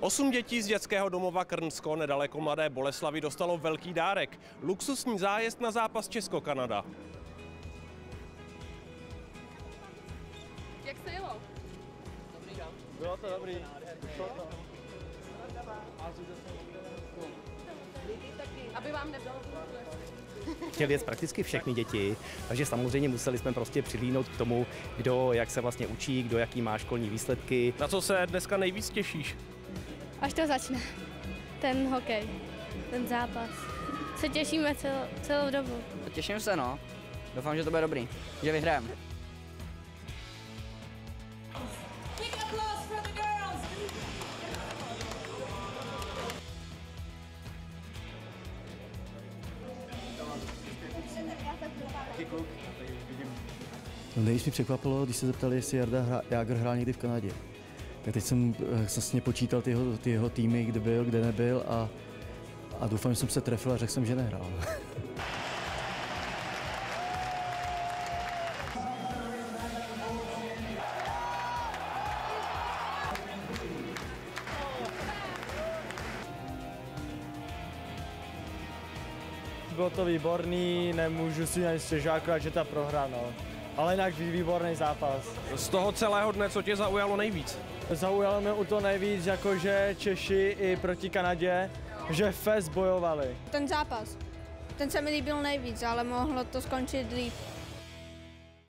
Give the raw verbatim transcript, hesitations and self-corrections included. Osm dětí z dětského domova Krnsko nedaleko Mladé Boleslavy dostalo velký dárek. Luxusní zájezd na zápas Česko-Kanada. Jak se jelo? Dobrý den. Bylo to dobrý. Aby vám nebylo. Chtěli jet prakticky všechny děti, takže samozřejmě museli jsme prostě přilínout k tomu, kdo jak se vlastně učí, kdo jaký má školní výsledky. Na co se dneska nejvíc těšíš? Až to začne, ten hokej, ten zápas. Se těšíme celou, celou dobu. Těším se, no. Doufám, že to bude dobrý, že vyhrajeme. Nejvíc mi překvapilo, když se zeptali, jestli Jarda Jagr hrál někdy v Kanadě. Tak teď jsem vlastně počítal ty jeho, ty jeho týmy, kde byl, kde nebyl a, a doufám, že jsem se trefil a řekl jsem, že nehrál. Bylo to výborný, nemůžu si ani stěžovat, že ta prohra, no. Ale jinak výborný zápas. Z toho celého dne, co tě zaujalo nejvíc? Zaujalo mě u to nejvíc, jakože Češi i proti Kanadě, že fest bojovali. Ten zápas, ten se mi líbil nejvíc, ale mohlo to skončit líp.